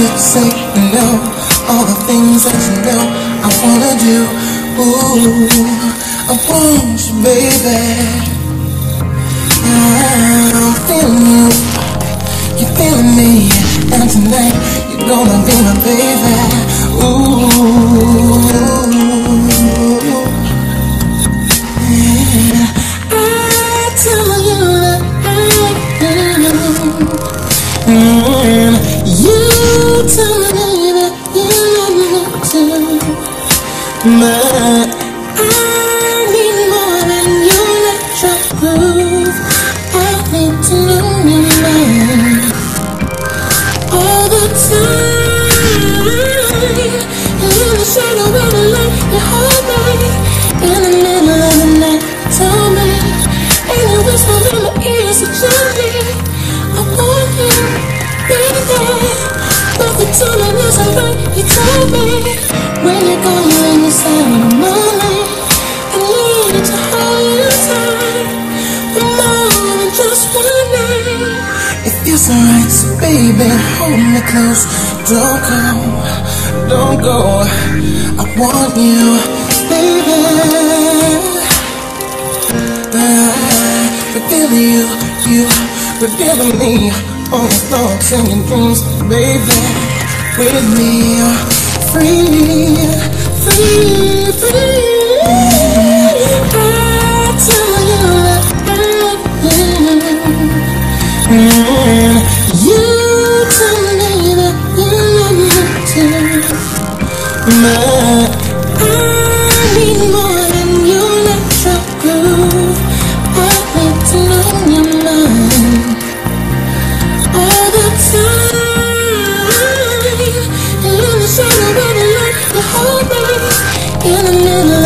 should say no. All the things that you know I wanna do. Ooh, I want you, baby. I'm feeling you, you're feeling me, and tonight you're gonna be my baby. Ooh, I tell you that I do. But I need more than your natural groove. I need to know me all the time. In the shadow of the light, you hold me. In the middle of the night, you tell me. And you whisper in my ear so gently, I want you, baby. But the timing isn't right, you tell me. When you're gone, you're in the silent of my life. I need to hold you tight for more than just one night. It feels alright, so baby, hold me close. Don't go, don't go. I want you, baby. Reveal you, you reveal me. All the thoughts and your dreams, baby. With me, free. I tell you that I am. You tell me that you love me too. But I need more than your natural groove. I need to know your mind all the time. In the shadow of the light, you hold me. In the middle